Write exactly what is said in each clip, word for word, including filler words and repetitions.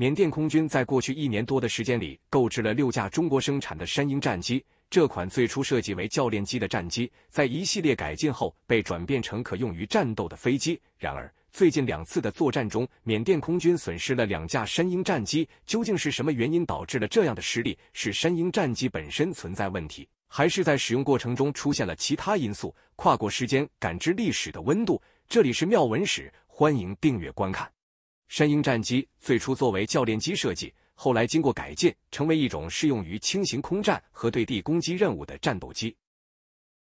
缅甸空军在过去一年多的时间里购置了六架中国生产的山鹰战机。这款最初设计为教练机的战机，在一系列改进后被转变成可用于战斗的飞机。然而，最近两次的作战中，缅甸空军损失了两架山鹰战机。究竟是什么原因导致了这样的失利？是山鹰战机本身存在问题，还是在使用过程中出现了其他因素？跨过时间，感知历史的温度。这里是妙文史，欢迎订阅观看。山鹰战机最初作为教练机设计，后来经过改进，成为一种适用于轻型空战和对地攻击任务的战斗机。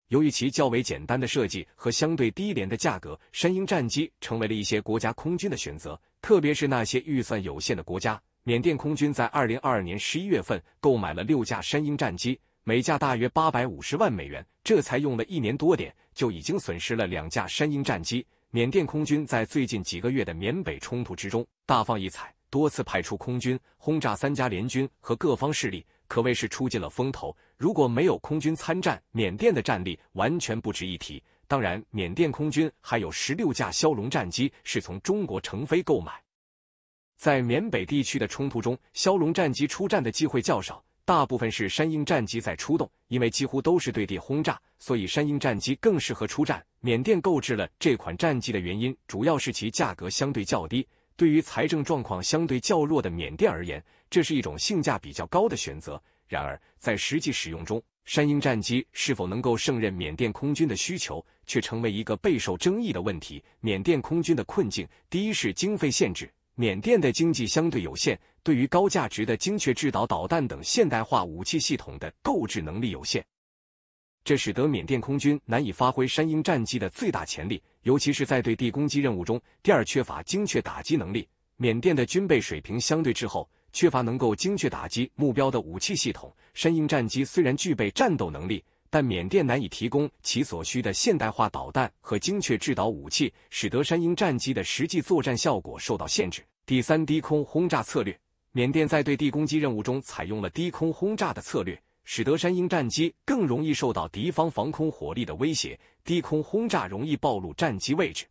由于其较为简单的设计和相对低廉的价格，山鹰战机成为了一些国家空军的选择，特别是那些预算有限的国家。缅甸空军在二零二二年十一月份购买了六架山鹰战机，每架大约八百五十万美元，这才用了一年多点，就已经损失了两架山鹰战机。缅甸空军在最近几个月的缅北冲突之中大放异彩，多次派出空军轰炸三家联军和各方势力，可谓是出尽了风头。如果没有空军参战，缅甸的战力完全不值一提。当然，缅甸空军还有十六架枭龙战机是从中国成飞购买。在缅北地区的冲突中，枭龙战机出战的机会较少，大部分是山鹰战机在出动，因为几乎都是对地轰炸，所以山鹰战机更适合出战。缅甸购置了这款战机的原因，主要是其价格相对较低。对于财政状况相对较弱的缅甸而言，这是一种性价比较高的选择。然而，在实际使用中，山鹰战机是否能够胜任缅甸空军的需求，却成为一个备受争议的问题。缅甸空军的困境，第一是经费限制。缅甸的经济相对有限，对于高价值的精确制导导弹等现代化武器系统的购置能力有限，这使得缅甸空军难以发挥山鹰战机的最大潜力，尤其是在对地攻击任务中。第二，缺乏精确打击能力。缅甸的军备水平相对滞后，缺乏能够精确打击目标的武器系统。山鹰战机虽然具备战斗能力，但缅甸难以提供其所需的现代化导弹和精确制导武器，使得山鹰战机的实际作战效果受到限制。第三，低空轰炸策略。缅甸在对地攻击任务中采用了低空轰炸的策略，使得山鹰战机更容易受到敌方防空火力的威胁。低空轰炸容易暴露战机位置，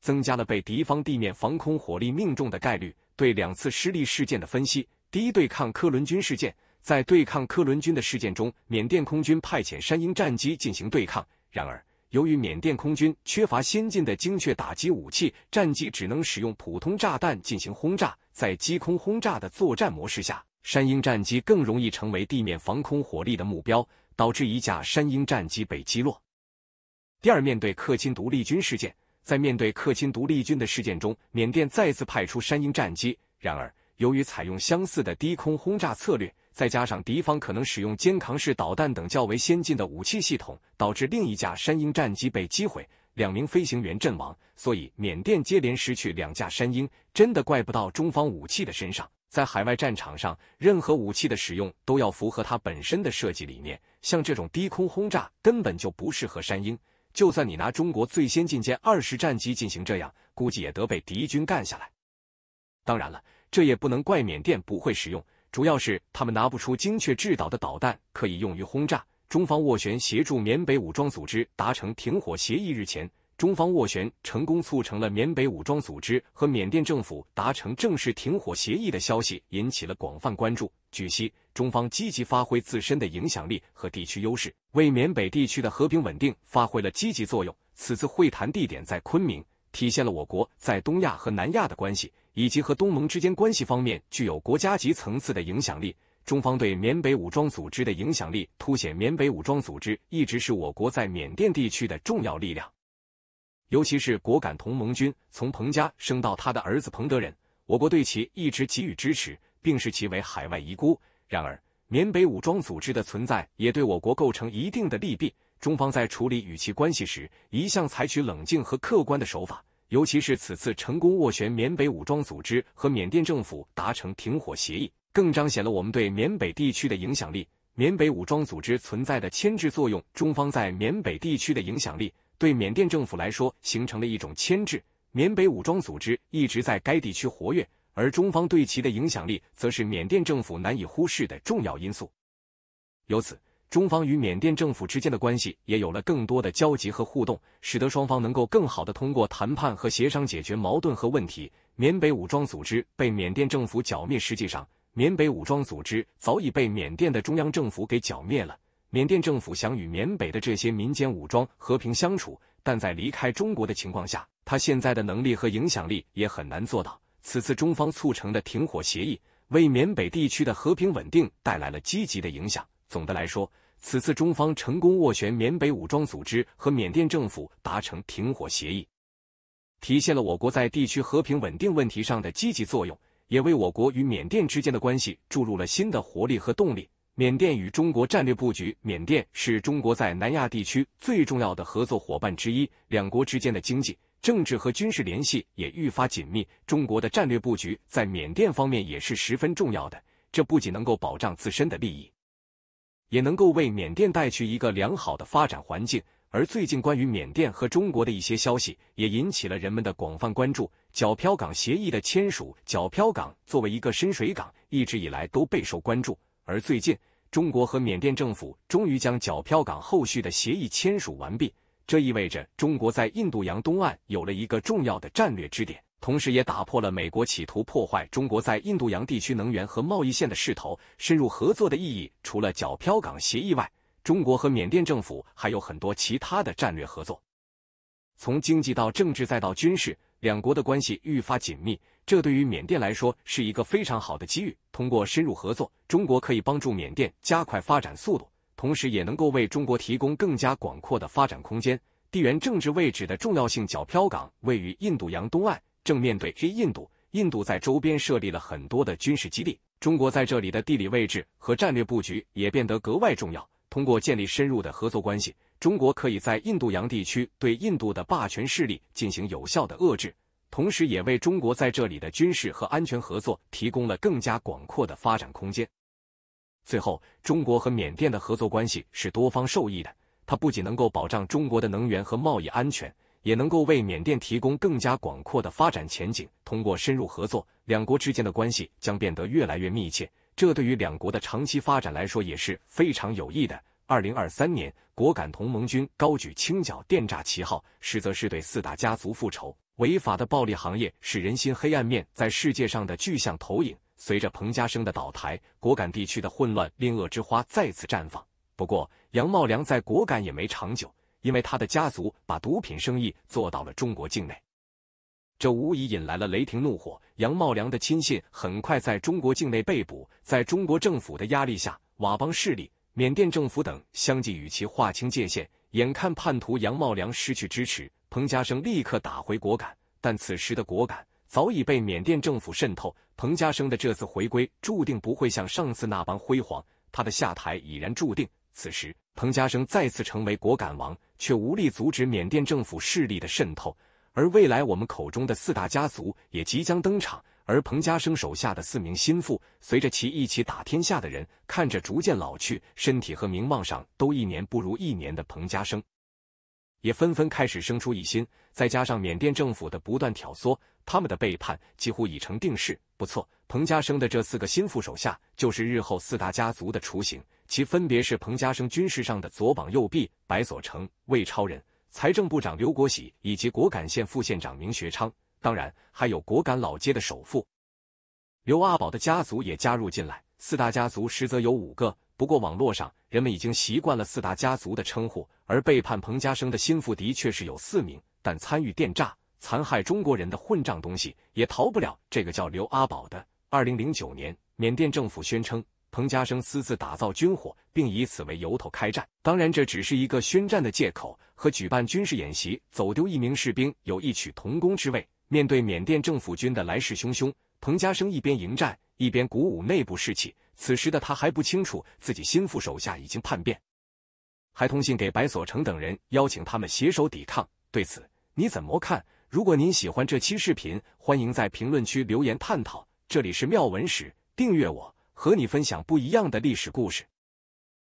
增加了被敌方地面防空火力命中的概率。对两次失利事件的分析。第一，对抗科伦军事件。在对抗科伦军的事件中，缅甸空军派遣山鹰战机进行对抗。然而，由于缅甸空军缺乏先进的精确打击武器，战机只能使用普通炸弹进行轰炸。在击空轰炸的作战模式下，山鹰战机更容易成为地面防空火力的目标，导致一架山鹰战机被击落。第二，面对克钦独立军事件。在面对克钦独立军的事件中，缅甸再次派出山鹰战机。然而，由于采用相似的低空轰炸策略，再加上敌方可能使用肩扛式导弹等较为先进的武器系统，导致另一架山鹰战机被击毁，两名飞行员阵亡。所以缅甸接连失去两架山鹰，真的怪不到中方武器的身上。在海外战场上，任何武器的使用都要符合它本身的设计理念，像这种低空轰炸根本就不适合山鹰，就算你拿中国最先进歼二十战机进行这样，估计也得被敌军干下来。当然了，这也不能怪缅甸不会使用，主要是他们拿不出精确制导的导弹可以用于轰炸。中方斡旋协助缅北武装组织达成停火协议。日前，中方斡旋成功促成了缅北武装组织和缅甸政府达成正式停火协议的消息引起了广泛关注。据悉，中方积极发挥自身的影响力和地区优势，为缅北地区的和平稳定发挥了积极作用。此次会谈地点在昆明，体现了我国在东亚和南亚的关系以及和东盟之间关系方面具有国家级层次的影响力。中方对缅北武装组织的影响力凸显缅北武装组织一直是我国在缅甸地区的重要力量，尤其是果敢同盟军，从彭家升到他的儿子彭德仁，我国对其一直给予支持，并视其为海外遗孤。然而，缅北武装组织的存在也对我国构成一定的利弊。中方在处理与其关系时，一向采取冷静和客观的手法，尤其是此次成功斡旋缅北武装组织和缅甸政府达成停火协议，更彰显了我们对缅北地区的影响力。缅北武装组织存在的牵制作用，中方在缅北地区的影响力对缅甸政府来说形成了一种牵制。缅北武装组织一直在该地区活跃，而中方对其的影响力则是缅甸政府难以忽视的重要因素。由此，中方与缅甸政府之间的关系也有了更多的交集和互动，使得双方能够更好地通过谈判和协商解决矛盾和问题。缅北武装组织被缅甸政府剿灭，实际上，缅北武装组织早已被缅甸的中央政府给剿灭了。缅甸政府想与缅北的这些民间武装和平相处，但在离开中国的情况下，他现在的能力和影响力也很难做到。此次中方促成的停火协议，为缅北地区的和平稳定带来了积极的影响。 总的来说，此次中方成功斡旋缅北武装组织和缅甸政府达成停火协议，体现了我国在地区和平稳定问题上的积极作用，也为我国与缅甸之间的关系注入了新的活力和动力。缅甸与中国战略布局，缅甸是中国在南亚地区最重要的合作伙伴之一，两国之间的经济、政治和军事联系也愈发紧密。中国的战略布局在缅甸方面也是十分重要的，这不仅能够保障自身的利益， 也能够为缅甸带去一个良好的发展环境。而最近关于缅甸和中国的一些消息也引起了人们的广泛关注。皎漂港协议的签署，皎漂港作为一个深水港，一直以来都备受关注。而最近，中国和缅甸政府终于将皎漂港后续的协议签署完毕，这意味着中国在印度洋东岸有了一个重要的战略支点。 同时，也打破了美国企图破坏中国在印度洋地区能源和贸易线的势头。深入合作的意义，除了皎漂港协议外，中国和缅甸政府还有很多其他的战略合作。从经济到政治再到军事，两国的关系愈发紧密。这对于缅甸来说是一个非常好的机遇。通过深入合作，中国可以帮助缅甸加快发展速度，同时也能够为中国提供更加广阔的发展空间。地缘政治位置的重要性，皎漂港位于印度洋东岸。 正面对印度，印度在周边设立了很多的军事基地，中国在这里的地理位置和战略布局也变得格外重要。通过建立深入的合作关系，中国可以在印度洋地区对印度的霸权势力进行有效的遏制，同时也为中国在这里的军事和安全合作提供了更加广阔的发展空间。最后，中国和缅甸的合作关系是多方受益的，它不仅能够保障中国的能源和贸易安全， 也能够为缅甸提供更加广阔的发展前景。通过深入合作，两国之间的关系将变得越来越密切，这对于两国的长期发展来说也是非常有益的。二零二三年，果敢同盟军高举清剿电诈旗号，实则是对四大家族复仇。违法的暴力行业是人心黑暗面在世界上的具象投影。随着彭家声的倒台，果敢地区的混乱令恶之花再次绽放。不过，杨茂良在果敢也没长久， 因为他的家族把毒品生意做到了中国境内，这无疑引来了雷霆怒火。杨茂良的亲信很快在中国境内被捕，在中国政府的压力下，佤邦势力、缅甸政府等相继与其划清界限。眼看叛徒杨茂良失去支持，彭家声立刻打回果敢，但此时的果敢早已被缅甸政府渗透。彭家声的这次回归注定不会像上次那般辉煌，他的下台已然注定。此时， 彭家声再次成为果敢王，却无力阻止缅甸政府势力的渗透。而未来我们口中的四大家族也即将登场，而彭家声手下的四名心腹，随着其一起打天下的人，看着逐渐老去，身体和名望上都一年不如一年的彭家声，也纷纷开始生出异心。再加上缅甸政府的不断挑唆，他们的背叛几乎已成定势。不错，彭家声的这四个心腹手下，就是日后四大家族的雏形。 其分别是彭家声军事上的左膀右臂白所成、魏超人，财政部长刘国玺以及果敢县副县长明学昌，当然还有果敢老街的首富刘阿宝的家族也加入进来。四大家族实则有五个，不过网络上人们已经习惯了四大家族的称呼。而背叛彭家声的心腹的确是有四名，但参与电诈、残害中国人的混账东西也逃不了这个叫刘阿宝的。二零零九年，缅甸政府宣称 彭家声私自打造军火，并以此为由头开战。当然，这只是一个宣战的借口，和举办军事演习、走丢一名士兵有异曲同工之味。面对缅甸政府军的来势汹汹，彭家声一边迎战，一边鼓舞内部士气。此时的他还不清楚自己心腹手下已经叛变，还通信给白所成等人，邀请他们携手抵抗。对此，你怎么看？如果您喜欢这期视频，欢迎在评论区留言探讨。这里是妙文史，订阅我， 和你分享不一样的历史故事。